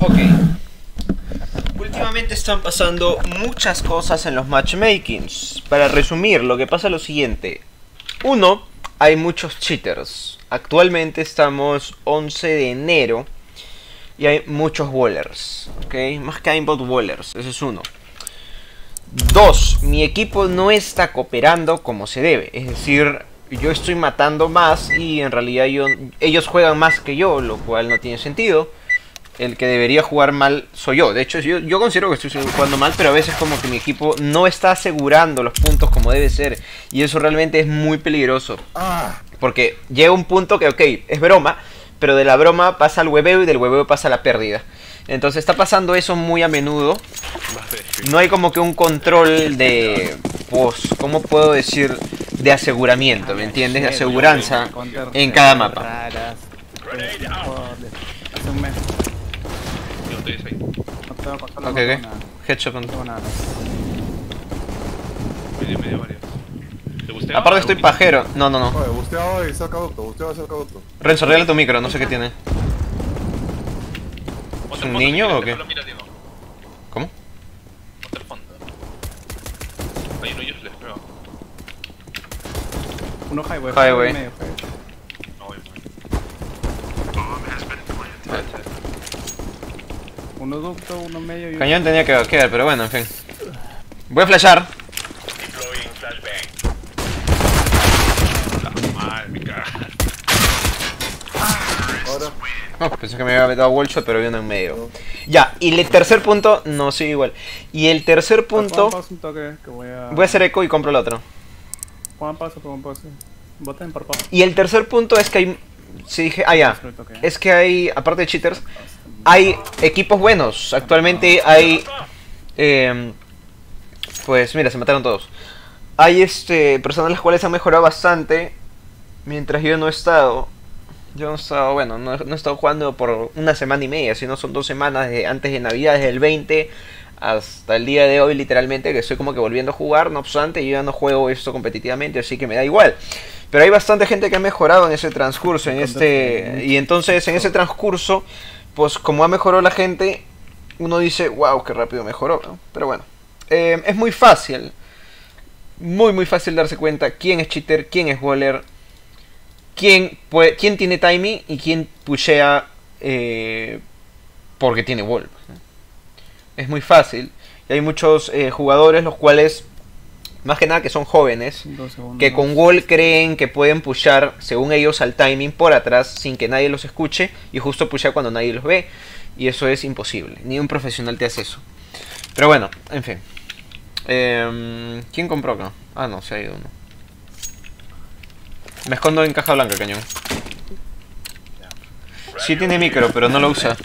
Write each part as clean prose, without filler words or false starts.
Ok. Últimamente están pasando muchas cosas en los matchmakings. Para resumir, lo que pasa es lo siguiente. Uno, hay muchos cheaters. Actualmente estamos 11 de enero. Y hay muchos wallers, ¿ok? Más que aimbot wallers, ese es uno. Dos, mi equipo no está cooperando como se debe. Es decir, yo estoy matando más y en realidad ellos juegan más que yo, lo cual no tiene sentido. El que debería jugar mal soy yo. De hecho, yo considero que estoy jugando mal, pero a veces como que mi equipo no está asegurando los puntos como debe ser. Y eso realmente es muy peligroso. Porque llega un punto que, ok, es broma. Pero de la broma pasa al hueveo y del hueveo pasa a la pérdida. Entonces está pasando eso muy a menudo. No hay como que un control de... pues, ¿cómo puedo decir? De aseguramiento, ¿me entiendes? De aseguranza en cada mapa. Ok, ok. Headshot. Aparte estoy pajero. No, no, no. Busteo y saca otro, busteo y saca otro. Renzo, arregla tu micro, no sé qué tiene. ¿Es un niño o qué? ¿Cómo? Uno highway. Highway. Uno ducto, uno medio y... Cañón tenía que quedar, pero bueno, en fin. Voy a flashar. Oh, pensé que me había dado wall shot, pero vino en medio. Ya, y el tercer punto... No, sí, igual. Y el tercer punto... Voy a hacer eco y compro el otro. Y el tercer punto es que hay... Sí, dije... Ah, ya. Es que hay... Aparte de cheaters, hay equipos buenos. Actualmente hay... pues mira, se mataron todos. Hay personas las cuales han mejorado bastante. Mientras yo no he estado... Yo no he estado, bueno, no he estado jugando por una semana y media, sino son 2 semanas de, antes de Navidad, desde el 20 hasta el día de hoy, literalmente, que estoy como que volviendo a jugar. No obstante, yo ya no juego esto competitivamente, así que me da igual. Pero hay bastante gente que ha mejorado en ese transcurso, y entonces en ese transcurso, pues como ha mejorado la gente, uno dice, wow, qué rápido mejoró, ¿no? Pero bueno, es muy fácil, muy fácil darse cuenta quién es cheater, quién es waller. ¿Quién tiene timing y quién pushea porque tiene wall? Es muy fácil. Y hay muchos jugadores los cuales, más que nada que son jóvenes, que con wall creen que pueden pushar, según ellos, al timing por atrás sin que nadie los escuche y justo pushea cuando nadie los ve. Y eso es imposible. Ni un profesional te hace eso. Pero bueno, en fin. ¿Quién compró acá? Ah, no, se ha ido uno. Me escondo en caja blanca, cañón. Sí tiene micro, pero no lo usa.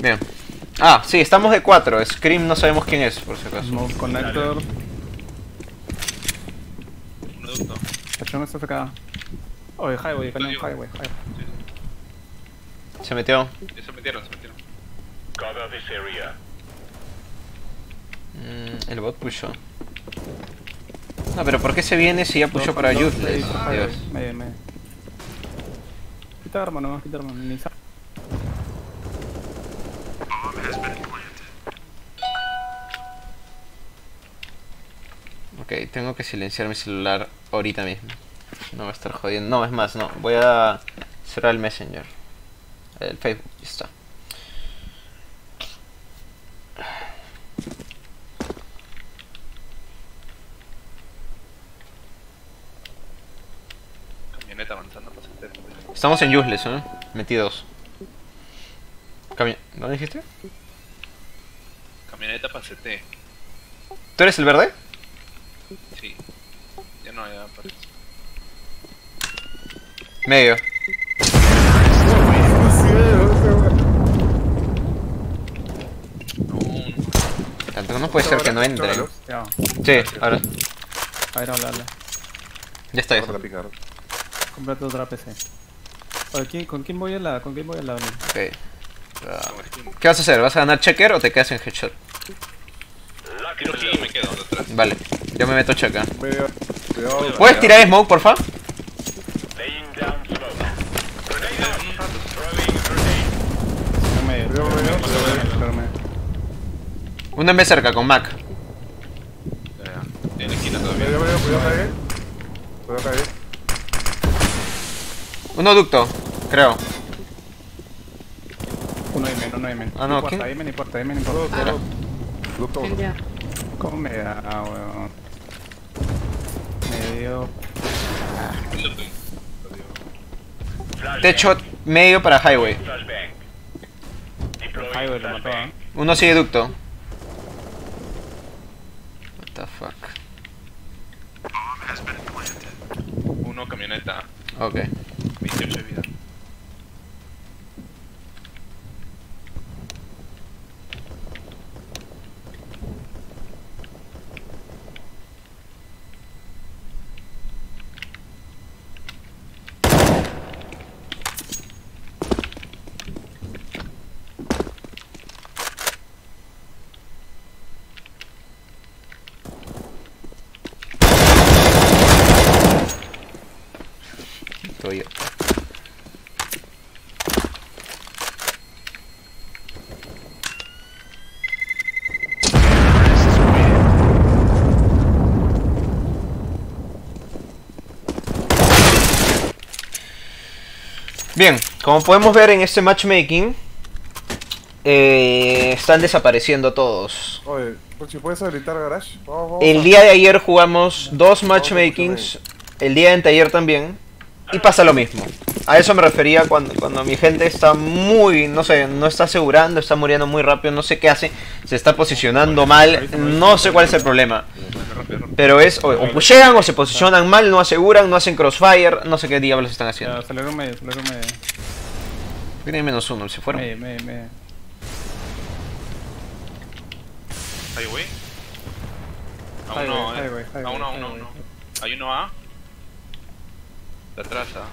Bien. Ah, sí, estamos de 4. Scream no sabemos quién es, por si acaso. Smoke connector. Oye, highway, cañón, highway. Se metió. Se metieron. El bot pushó. No, pero ¿por qué se viene si ya puso para useless? Dios. Quita arma nomás, quita arma. Ok, tengo que silenciar mi celular ahorita mismo. No va a estar jodiendo. No, es más, no. Voy a cerrar el Messenger. El Facebook, ya está. Estamos en useless, ¿eh? Metidos. ¿Dónde dijiste? Camioneta para CT. ¿Tú eres el verde? Sí. Ya no, ya aparece. Medio. Tanto no puede ser que no entre. Sí, ahora. A ver, hablarle. Ya está eso. Comprate otra PC. ¿Con quién voy al lado? Okay. ¿Qué vas a hacer? ¿Vas a ganar checker o te quedas en headshot? Me quedo detrás. Vale, yo me meto checker. ¿Puedes tirar smoke, porfa? Uno en B cerca con Mac. En la esquina todavía. Cuidado, caer. Cuidado, caer. Uno ducto, creo. Uno de men. Ah, no, ¿quién? No importa. Ducto uno. ¿Cómo me da, weón? Medio. Techo medio para highway. Highway lo mató, ¿eh? Uno sigue ducto. What the fuck. Uno camioneta. Ok. 28 de vida. Bien, como podemos ver en este matchmaking, están desapareciendo todos. Oye, si puedes habilitar garage. Vamos. El día de ayer jugamos dos matchmakings, el día de anteayer también, y pasa lo mismo. A eso me refería cuando mi gente está muy, no sé, no está asegurando, está muriendo muy rápido, no sé qué hace, se está posicionando mal, no sé cuál es el problema. Pero es, o pushean o se posicionan mal, no aseguran, no hacen crossfire, no sé qué diablos están haciendo. Salieron medio, Tienen menos uno, se fueron. Medio. Highway. A uno. Hay uno A. De atrás A.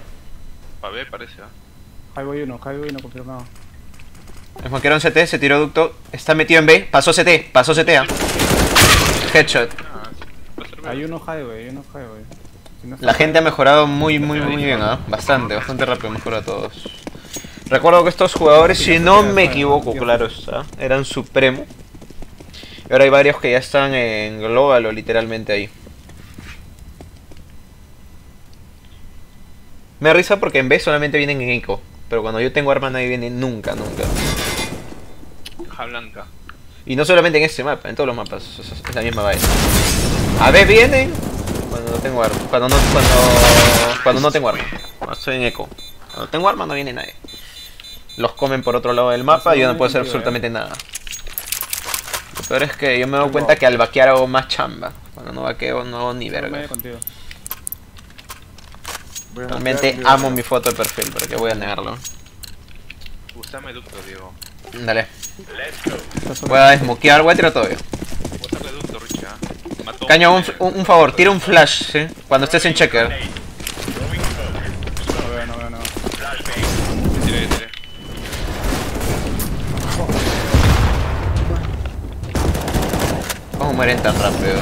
Para B parece A. Highway uno, confirmado. Les manquearon CT, se tiró ducto, está metido en B, pasó CT A. Headshot. Hay uno highway. Si no, la gente ha mejorado muy bien, ¿eh? Bastante rápido mejora a todos. Recuerdo que estos jugadores, si no me equivoco, claro está, eran supremo. Y ahora hay varios que ya están en global o literalmente ahí. Me da risa porque en B solamente vienen en eco, pero cuando yo tengo armas nadie viene nunca. Caja blanca. Y no solamente en este mapa, en todos los mapas es la misma vaina. A ver, vienen cuando no tengo arma, cuando no tengo arma. Estoy en eco. Cuando tengo arma no viene nadie. Los comen por otro lado del mapa y yo no puedo hacer absolutamente nada. Lo peor es que yo me doy cuenta que al vaquear hago más chamba. Cuando no vaqueo no hago ni verga. Realmente amo mi foto de perfil, pero que voy a negarlo. Usame ducto, Diego. Dale. Voy a desmoquear, voy a tirar todo. Caño, un favor, tira un flash, ¿sí? Cuando estés en checker. No. Tiré. ¿Cómo mueren tan rápido?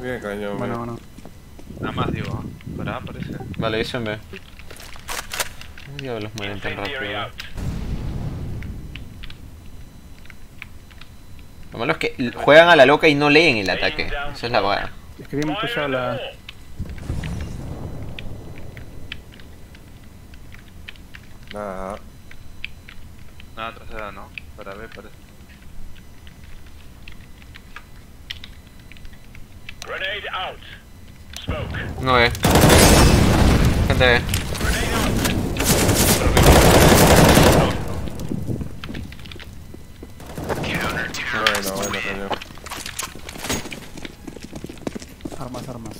Bien, cañón. Bueno. Nada más digo, para aparecer. Vale, eso en B. Diablos mueren tan rápido. Lo malo es que juegan a la loca y no leen el ataque. Esa es la vaga. Escribimos que ya la... Nada trasera, ¿no? Para ver, parece. Grenade out. Smoke. No ve. Gente ve. Bueno. Armas.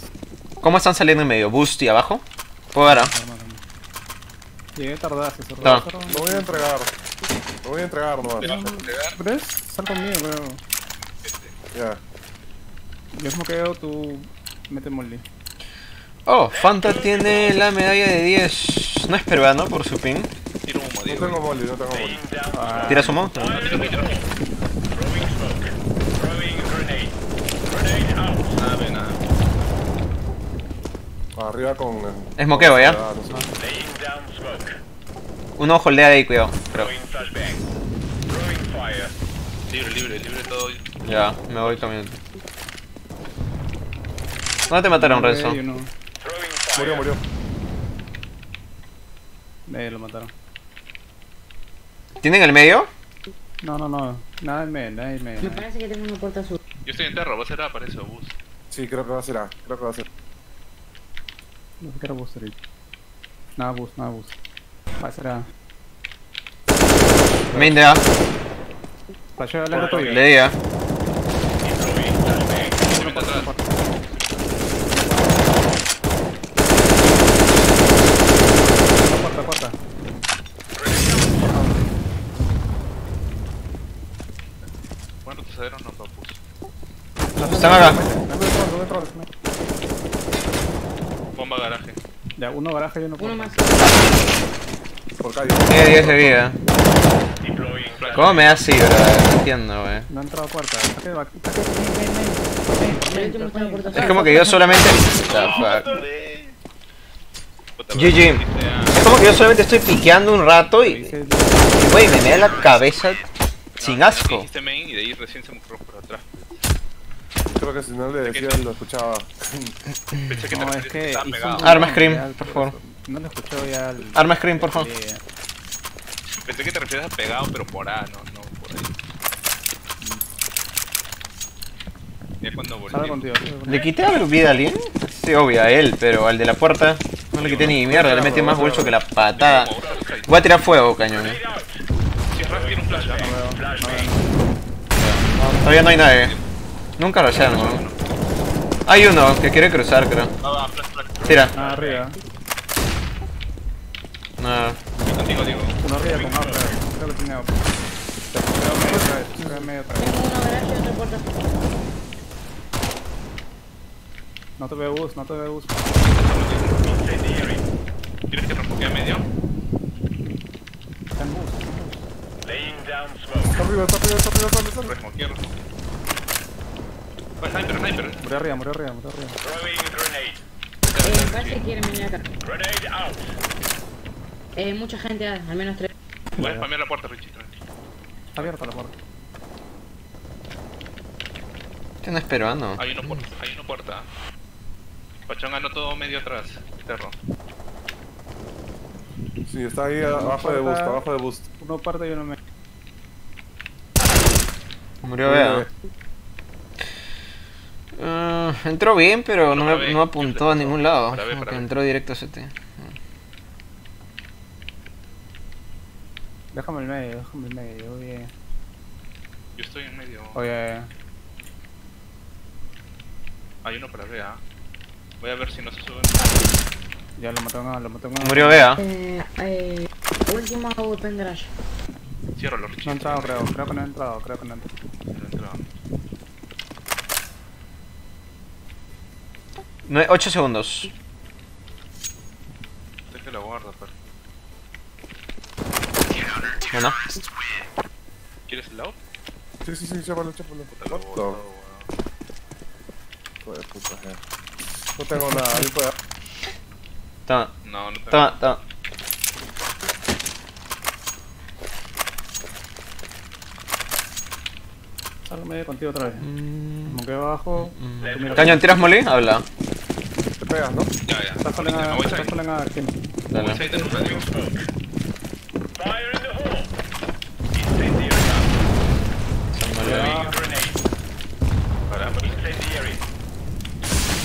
¿Cómo están saliendo en medio? ¿Boost y abajo? ¿Puedo ver? Llegué tardado, se cerró. Lo voy a entregar. No vas a entregar. ¿Tres? Sal conmigo, creo. Ya. Yo smoqueo, tú mete molly. Oh, Fanta tiene la medalla de 10. No es peruano por su pin. No tengo molly. ¿Tiras humo? No. Arriba con... Es moqueo, ¿ya? Uno holdea ahí, cuidado. Creo. Libre todo. Ya, me voy también. ¿Dónde te mataron, Renzo? Murió. Lo mataron. ¿Tienen el medio? No. Nada en medio, Me parece que tengo una puerta azul. Yo estoy en terra, va a ser A para eso, bus. Sí, creo que va a ser A. No sé qué era bus ahorita. Nada bus. Va a ser A. Main de A. Flasheo al otro. Le di A. Están acá. Bomba garaje. Ya, uno garaje y uno por. Uno más. Por calle. Tiene 10 de vida. ¿Cómo me da así, bro? No entiendo, wey. No ha entrado puerta. Es como que yo solamente. GG. Es como que yo solamente estoy piqueando un rato y. Wey, me da la cabeza sin asco. Y de ahí recién se mostró por atrás. Creo que si no le decía lo escuchaba. Pensé que no, es que Arma Scream, por favor. No lo escuchaba ya al... Arma Scream, por favor. Pensé que te refieres a pegado, pero por A, no por ahí. Ya cuando volví. ¿Le quité la vida a alguien? Sí, obvio, a él, pero al de la puerta no le quité ni mierda, le metí más bolso que la patada. Voy a tirar fuego, cañón. Todavía no hay nadie. Nunca lo llegan, ¿no? Hay uno que quiere cruzar, creo. Tira. Arriba. Nada. Yo contigo, digo. Uno arriba con otra. Creo que tiene otra. Creo que medio otra vez. Tengo uno garaje y otra puerta. No te veo bus. ¿Quieres que refugie a medio? Está en bus. Laying down slow. Está arriba. Sniper. Murió arriba. Parece que quieren venir acá. Grenade out. Mucha gente, al menos 3. Voy a spamear la puerta, Richie. Está abierta la puerta. ¿Qué andas esperando? Hay una puerta. Pachón ganó todo medio atrás. Terro. Sí, está ahí abajo de boost. Uno parte y uno medio. Murió Bea. Entró bien, pero no apuntó a ningún lado. Entró directo a CT. Déjame el medio, oye. Yo estoy en medio. Oye. Hay uno para Bea. Voy a ver si no se suben. Ya lo mataron. Murió Bea. Último weapon garage. Ciérralo, Richie. No ha entrado, creo que no ha entrado. 8 segundos. Deja la guarda, pero. Bueno. ¿Quieres el lado? Sí, chápalo. Puta, joder, puta, no tengo nada, ahí pueda. Toma. Salgo medio contigo otra vez. Monqueo abajo. Cañón, ¿tiras molly? Habla. Te pegas, ¿no? Ya. Estás con la nada, Kim. Dale.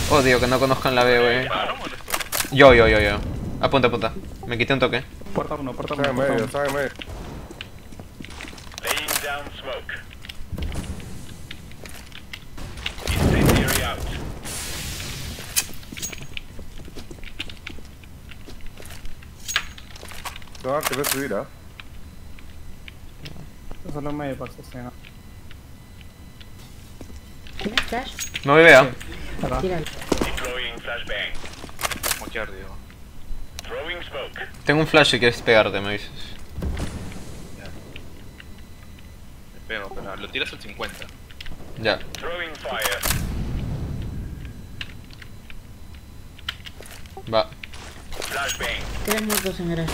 Odio que no conozcan la B, wey. Yo. Apunta. Me quité un toque. Puerta uno. Está en medio. Laying down smoke. No, te voy a subir, ¿eh? Eso solo me pasa, sí, ¿no? ¿Tienes flash? No me veo. Tíralo. Tengo un flash si quieres pegarte, me dices. Ya. Te pego, pero lo tiras al 50. Ya. Va. 3 muertos en garaje.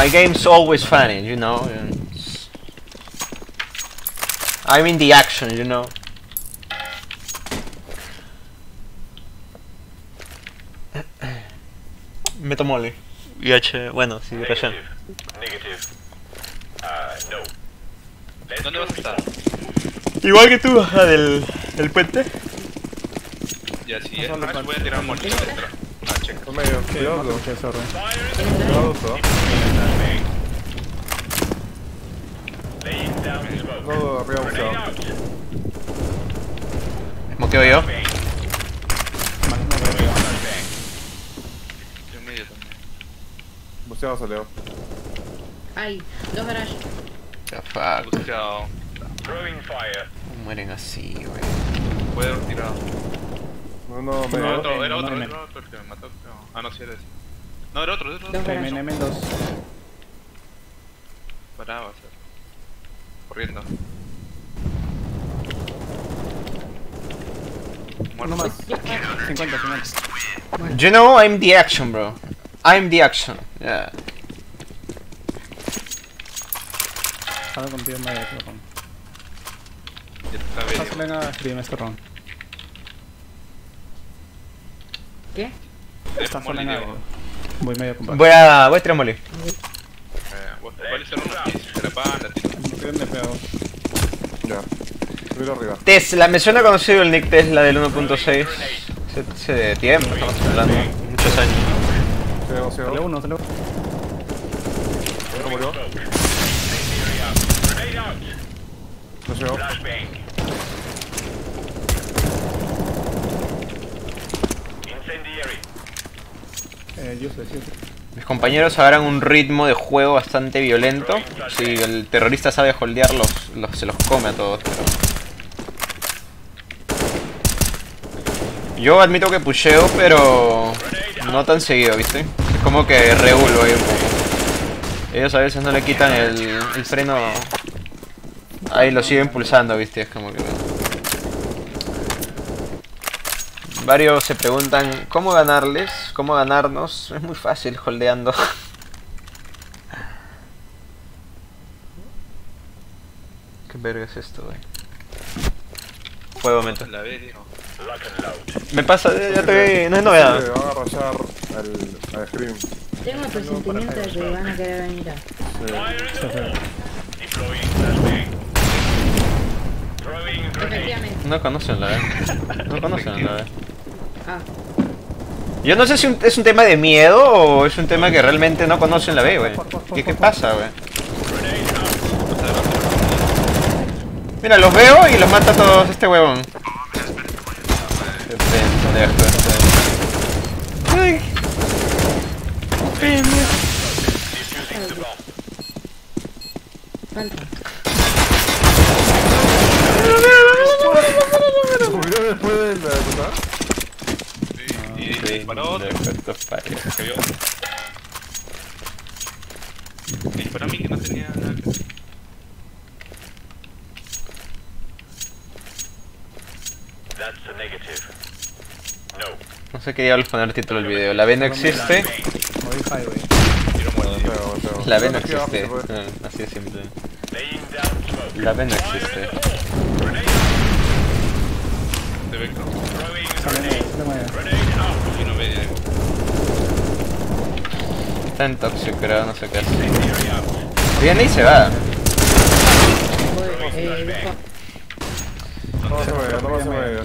My game's always funny, you know. I'm in the action, you know. Me tomo Oli. IH, bueno, sí, recién. No. ¿Dónde vas a estar? Igual que tú, baja del puente. Ya, sí, es más, voy a tirar un mortero dentro. Ah, check. Toma yo, qué loco, qué zorro. Todo arriba buscado. ¿Moqueo yo? Busteado salió. Ay, dos garajes. The fuck. Busteado. Mueren así, güey. Puede haber tirado. No, me no, otro, era otro, era otro que me mató. Ah, no, si era ese. No, era otro, era otro. M2. Pará, va a ser. Corriendo. Muerto más. 50. You know, I'm the action, bro. I'm the action, yeah. Ahora contigo en medio, otro round. Hazle nada, escribime este round. ¿Qué? Estás solo en algo. Voy medio compadre. Voy a tirar mole. Vos te parece una pieza, la tira. ¿Qué me pego? Ya. Subirlo arriba. Tesla, me suena conocido el nick Tesla del 1.6. Se de tiempo, estamos hablando. Muchos años. Sale uno, sale uno. ¿Cómo llegó? No llegó. Mis compañeros agarran un ritmo de juego bastante violento. Si el terrorista sabe holdear, se los come a todos. Yo admito que pusheo, pero no tan seguido, ¿viste? Es como que regulo ahí un poco. Ellos a veces no le quitan el freno. Ahí lo siguen pulsando, ¿viste? Es como que... Varios se preguntan cómo ganarles, cómo ganarnos. Es muy fácil holdeando. ¿Qué verga es esto, güey? Juego meto. Me pasa, ya te vi, no es novedad. Van a rayar al Scream. Tengo el presentimiento de que van a querer venir a. No conocen la B. No conocen la B. Yo no sé si es un tema de miedo o es un tema que realmente no conocen la B, güey. ¿Qué pasa, güey? Mira, los veo y los mata a todos este huevón. Ay. Disparó a mí que no tenía nada que hacer. No sé qué diablos poner título del video. La B no existe. La B no existe. Así de simple. La B no existe. Está intoxicado, no sé qué hace. Viene y se va. No se mueve.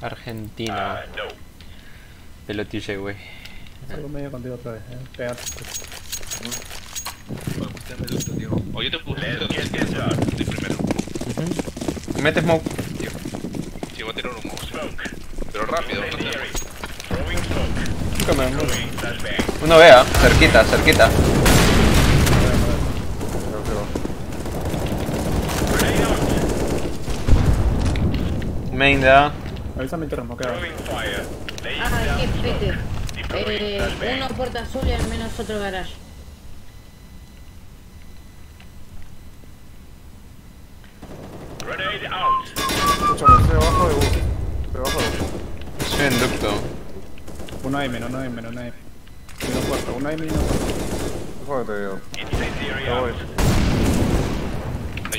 Argentina. Pelotille, güey. Salgo medio contigo otra vez, pegate. Oye, te puse el primero. Mete smoke. Sí, voy a tirar un smoke. Pero rápido, no sé. Uno vea, cerquita. Main de A. Avísame el terreno, queda. Ajá, qué pete. Uno puerta azul y al menos otro garage. Grenade out. Escuchame, estoy debajo de bus. Estoy debajo de bus. Estoy en ducto. Una M. Una M y una puerta. Déjame que te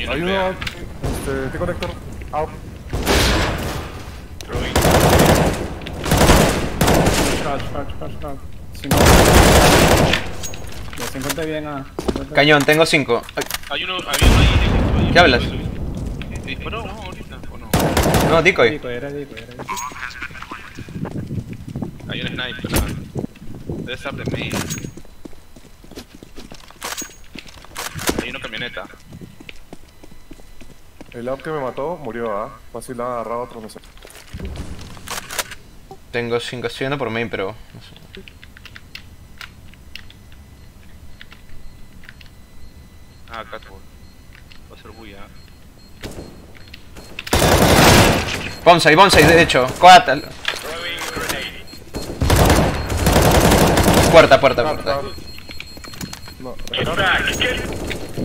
digo. Ayuda. Te conecto. Out. Crash. Ya se encuentra bien a... Cañón, tengo 5. Hay uno ahí. ¿Qué hablas? ¿Te disparó? No, ahorita. ¿O no? No, decoy. Era decoy. Hay un sniper. Debe ser de mí. Hay una camioneta. El lab que me mató murió, ¿ah? Fácil la han agarrado otro, no sé. Tengo 5 acciones por main, pero... no sé. Ah, Catwalk. Va a ser bulla. Bonsai, de hecho. Coatal. Puerta. No.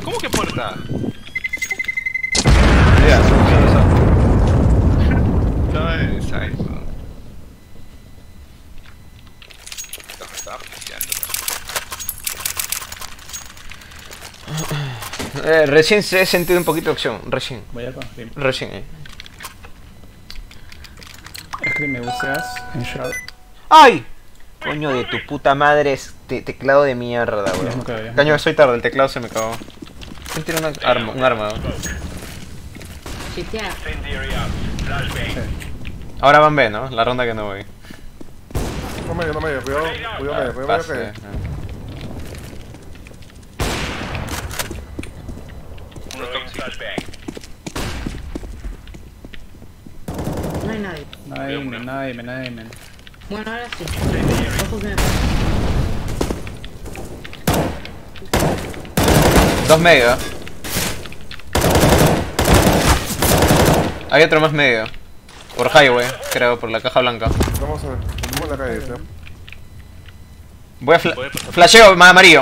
¿Cómo que puerta? Ya, no es recién se he sentido un poquito de acción, recién. Voy a confirmar. Recién, Es que me buscas en Shroud. ¡Ay! Coño de tu puta madre, este teclado de mierda, weón. No, caño, estoy tarde, el teclado se me cagó. ¿Quién tiene un arma? Chitea. Sí. Ahora van B, ¿no? La ronda que no voy. No medio, cuidado. No hay nadie. Nadie. Bueno, ahora sí. Ojo que me pasa. 2 medio. Hay otro más medio. Por highway, creo, por la caja blanca. Vamos a ver, vamos a la calle, ¿sí? Voy a flasheo más amarillo.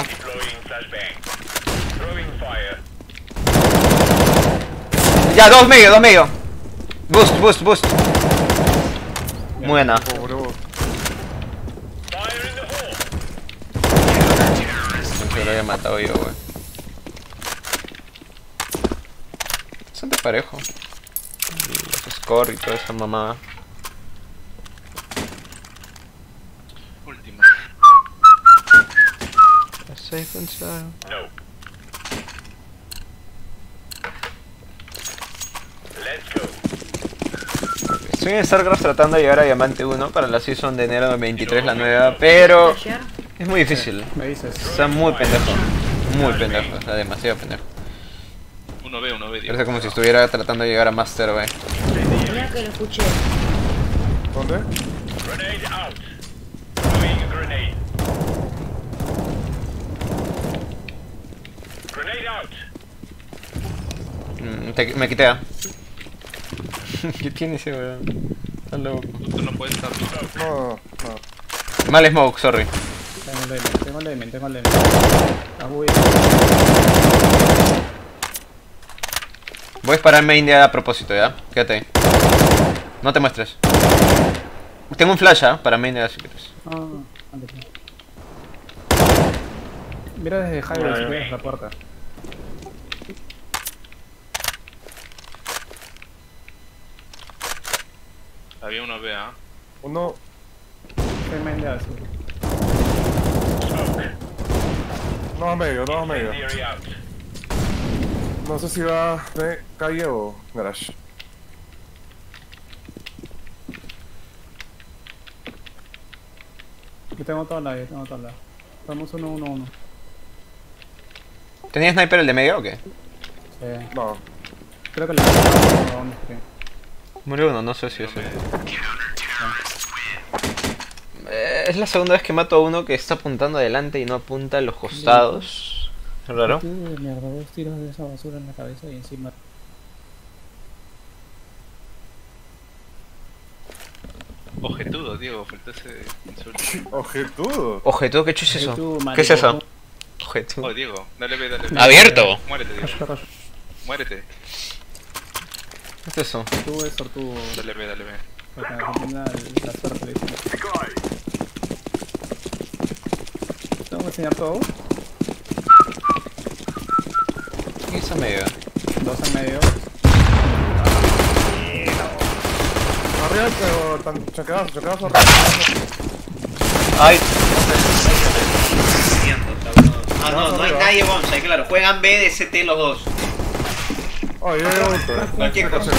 Ya, 2 medio. Boost. Buena. Se lo había matado yo, wey. Bastante parejo. Los score y toda esa mamada. Última. Safe and sound. No. Estoy en StarCraft tratando de llegar a Diamante 1 para la season de enero de 23, la nueva, pero es muy difícil. Me dices. Está muy pendejo, o sea, demasiado pendejo. 1B. Parece como si estuviera tratando de llegar a Master B. Mira que lo escuché. ¿Dónde? Grenade out. Grenade out. Me quitea. ¿Qué tiene ese weón? Está loco. Tú no puedes estar. No. Mal smoke, sorry. Tengo el lemon. Voy a dispararme India a propósito, ¿ya? Quédate ahí. No te muestres. Tengo un flash, ¿ah? Para India si quieres. Mira desde Highway si quieres la puerta. Había uno B, ¿ah? Uno... No a medio. No sé si va de calle o garage. Yo tengo todo al lado. Estamos 1-1-1. ¿Tenías sniper el de medio o qué? Sí. No. Creo que le... Murió uno, no sé si es ese. Es la segunda vez que mato a uno que está apuntando adelante y no apunta a los costados. ¿Es raro? Mierda, 2 tiros de esa basura en la cabeza y encima... Ojetudo, Diego, faltó ese insulto. Ojetudo. Ojetudo, ¿qué chucha es eso? ¿Qué es eso? Ojetudo. Oh, Diego, dale. ¡Abierto! Muérete, Diego. Muérete. ¿Qué es eso? Tú es sortudo. Dale. La suerte. ¿Vamos a enseñar todo? ¿Qué es a medio? Dos a medio. Arriba, pero están chocados arriba. Ay. Ah, no hay nadie bonsai, claro. Juegan B de CT los dos. Oh, yo llevo esto, cualquier cosa.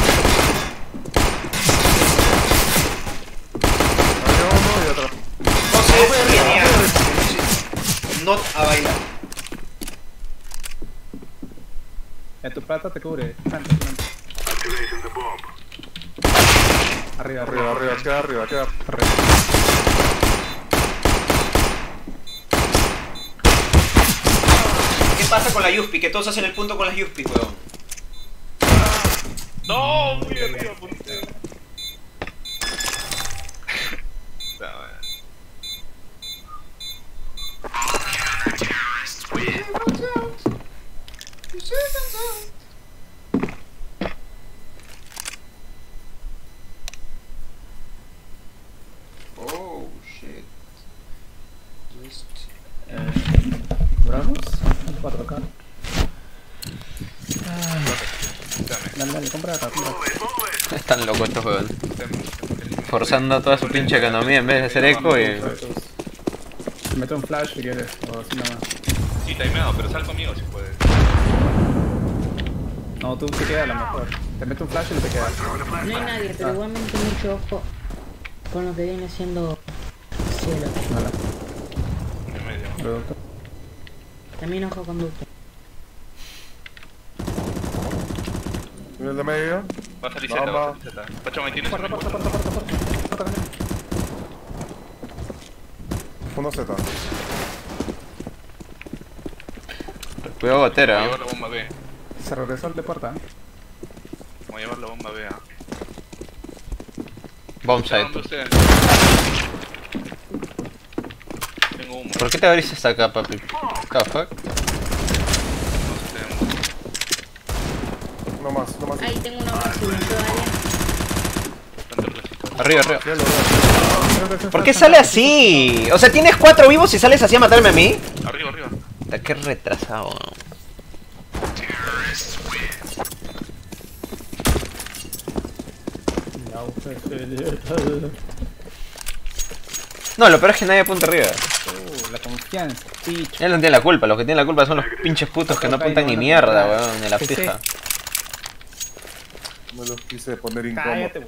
Uno y otro. Entonces, no a bailar. Tu plata te cubre. Arriba, queda arriba. ¿Qué pasa con la Yuspi? Que todos hacen el punto con las Yuspi, weón. No, muy arriba, puntero. Oh shit. Just ¿Bravos? 4K. Dale, compra acá. Están locos estos huevos. Forzando toda su pinche economía en vez de hacer eco y... Meto un flash si quieres, o así nada más. Sí, timeado, pero sal conmigo si puedes. No, tú te quedas a lo mejor. Te meto un flash y no te quedas. No hay nadie, pero igualmente mucho ojo con lo que viene siendo cielo. Producto. También ojo conducto. ¿El de medio? Va a salir Z, va a salir Z. Pacho, me tienes. Porta. Uno Z. Cuidado gotera. Voy a llevar la bomba B. Se regresó al de puerta. Voy a llevar la bomba B. Bombsite. Tengo humo. ¿Por qué te abrís hasta acá, papi? ¿What the fuck? No más. Ahí tengo una bomba todavía. Arriba. ¿Por qué sale así? O sea, tienes 4 vivos y sales así a matarme a mí. Arriba. Qué retrasado. No, lo peor es que nadie apunta arriba. La confianza, picho. Él no tiene la culpa, los que tienen la culpa son los pinches putos que no apuntan ni mierda, weón, ni la pija. No los quise poner incómodos. Cállate,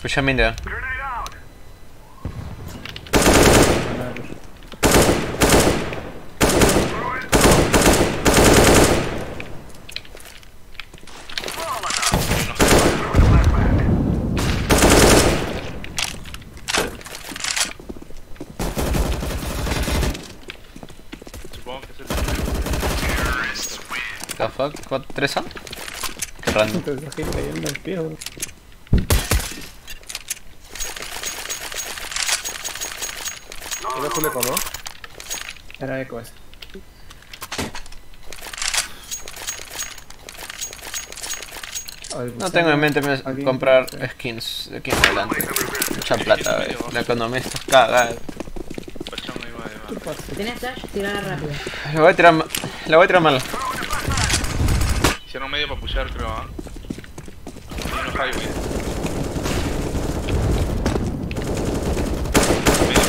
puxa mira. The fuck, 4-3 a? Qué random. Era full eco, ¿no? Era eco ese. No tengo en mente comprar skins de aquí en adelante. Mucha plata, ¿ves? La economía está cagada. ¿Tienes flash? Tirada rápido. La voy a tirar mal. Hicieron medio para pushar, creo. Hay unos highway.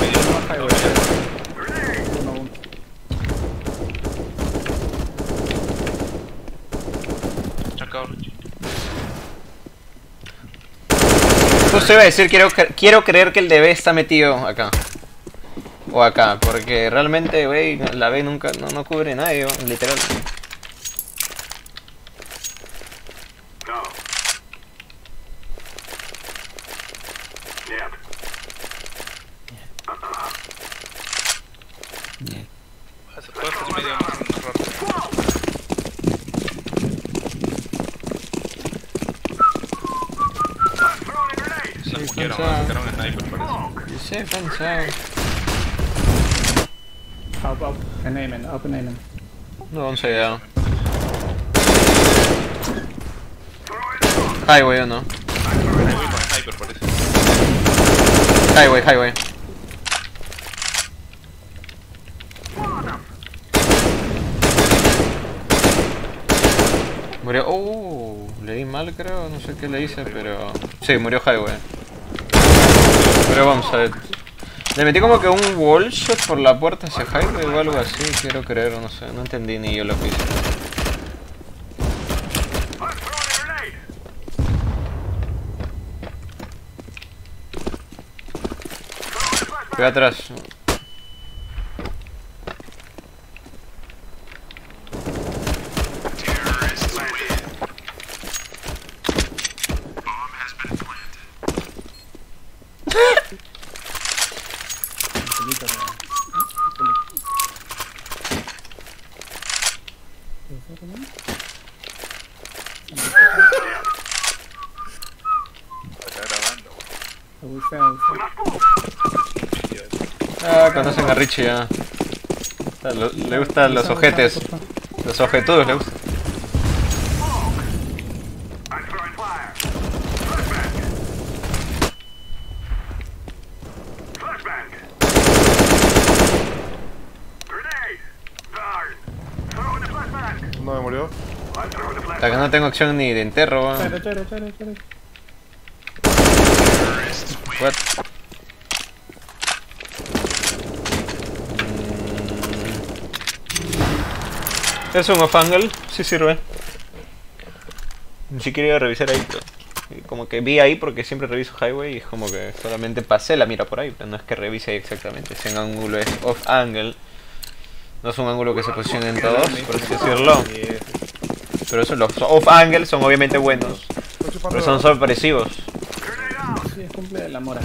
Medio. Chacao, Richie. Justo iba a decir, quiero creer que el DB está metido acá. O acá, porque realmente, wey, la B nunca, no cubre a nadie, literal. Nie. Se pusieron, sacaron sniper por eso. Se engancharon. Up, en Amen. No, on se quedaron. Highway o no. Sniper por eso. Highway. Murió, le di mal creo, no sé qué le hice, pero... Sí, murió Highway. Pero vamos a ver. Le metí como que un wall shot por la puerta hacia Highway o algo así, quiero creer, no sé, no entendí ni yo lo que hice. Voy atrás. Ah, conocen a Richie, ah. Le gustan los ojetes. Los ojetudos le gustan. No me murió. Hasta que no tengo acción ni de enterro, ah. What? Es un off-angle, sí sirve. Ni siquiera iba a revisar ahí. Como que vi ahí porque siempre reviso Highway y es como que solamente pasé la mira por ahí, pero no es que revise ahí exactamente. Es en ángulo, es off-angle. No es un ángulo que se posicione en todos, por así decirlo. Pero eso, los off-angle son obviamente buenos, pero son sorpresivos. Sí, es cumple de la mora.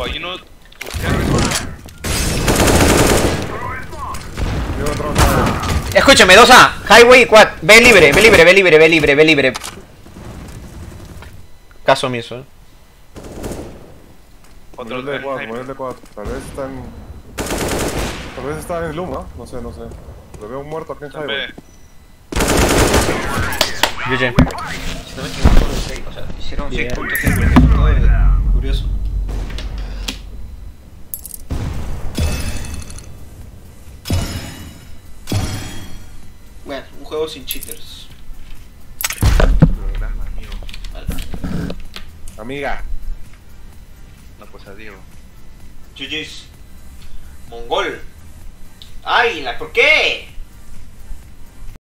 Oh, you know... Escúchame, 2A, Highway 4, ve libre. Caso omiso, Otro de 4, tal vez están en el loom, ¿no? No sé. Le veo un muerto aquí en Highway. GG. O sea, hicieron 6.59. Curioso. Bueno, un juego sin cheaters. Programa, amigo. Amiga. No, pues adiós. GG's. Mongol. Ay, ¿por qué?